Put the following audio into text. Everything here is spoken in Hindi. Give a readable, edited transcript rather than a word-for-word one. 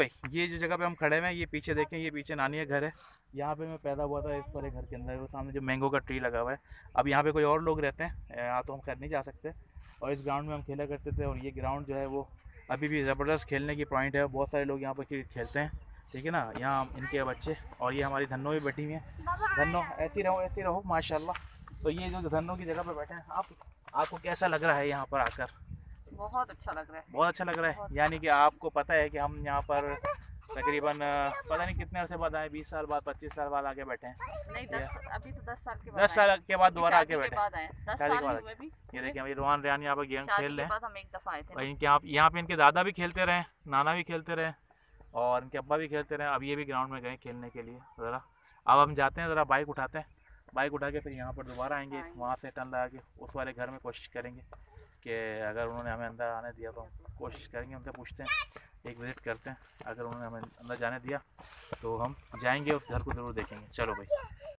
भाई ये जो जगह पे हम खड़े हैं, ये पीछे देखें, ये पीछे नानी का घर है। यहाँ पे मैं पैदा हुआ था, इस वाले घर के अंदर वो सामने जो मैंगो का ट्री लगा हुआ है। अब यहाँ पे कोई और लोग रहते हैं, यहाँ तो हम खैर नहीं जा सकते। और इस ग्राउंड में हम खेला करते थे और ये ग्राउंड जो है वो अभी भी ज़बरदस्त खेलने की पॉइंट है। बहुत सारे लोग यहाँ पर क्रिकेट खेलते हैं, ठीक है ना। यहाँ इनके बच्चे और ये हमारी धन्नो भी बैठी हुई है। धन्नो ऐसी रहो माशाल्लाह। तो ये जो धन्नो की जगह पर बैठे हैं आप, आपको कैसा लग रहा है यहाँ पर आकर? बहुत अच्छा लग रहा है, बहुत अच्छा लग रहा है। यानी कि आपको पता है कि हम यहाँ पर तकरीबन पता नहीं कितने अरसे बाद आए, 20 साल बाद, 25 साल बाद आके बैठे हैं। नहीं, 10, अभी तो 10 साल के बाद, 10 साल के बाद दोबारा आके बैठे हैं। 10 साल हुए भी। ये देखिए हमारी रोहान रेहान यहाँ पर गेम खेल रहे हैं और इनके यहाँ पे इनके दादा भी खेलते रहे, नाना भी खेलते रहे और इनके अब्बा भी खेलते रहे। अब ये भी ग्राउंड में गए खेलने के लिए। ज़रा अब हम जाते हैं, ज़रा बाइक उठाते हैं, बाइक उठा के फिर यहाँ पर दोबारा आएंगे। वहाँ से टर्न लगा के उस वाले घर में कोशिश करेंगे कि अगर उन्होंने हमें अंदर आने दिया तो हम कोशिश करेंगे, उनसे पूछते हैं, एक विज़िट करते हैं। अगर उन्होंने हमें अंदर जाने दिया तो हम जाएंगे उस घर को ज़रूर देखेंगे। चलो भाई।